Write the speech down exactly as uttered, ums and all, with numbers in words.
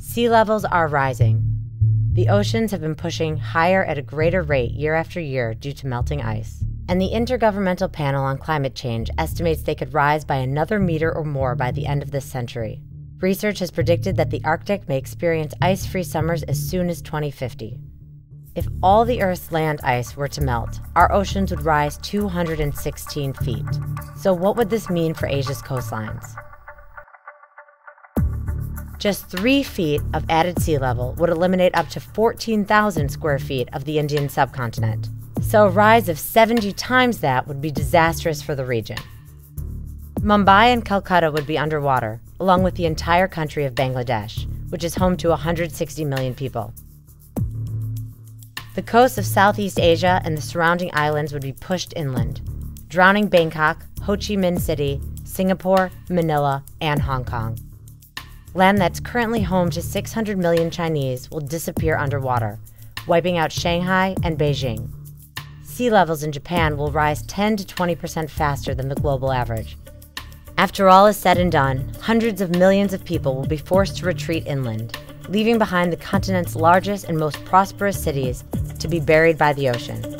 Sea levels are rising. The oceans have been pushing higher at a greater rate year after year due to melting ice, and the Intergovernmental Panel on Climate Change estimates they could rise by another meter or more by the end of this century. Research has predicted that the Arctic may experience ice-free summers as soon as twenty fifty. If all the Earth's land ice were to melt, our oceans would rise two hundred sixteen feet. So what would this mean for Asia's coastlines? Just three feet of added sea level would eliminate up to fourteen thousand square feet of the Indian subcontinent. So a rise of seventy times that would be disastrous for the region. Mumbai and Calcutta would be underwater, along with the entire country of Bangladesh, which is home to one hundred sixty million people. The coasts of Southeast Asia and the surrounding islands would be pushed inland, drowning Bangkok, Ho Chi Minh City, Singapore, Manila, and Hong Kong. Land that's currently home to six hundred million Chinese will disappear underwater, wiping out Shanghai and Beijing. Sea levels in Japan will rise ten to twenty percent faster than the global average. After all is said and done, hundreds of millions of people will be forced to retreat inland, leaving behind the continent's largest and most prosperous cities to be buried by the ocean.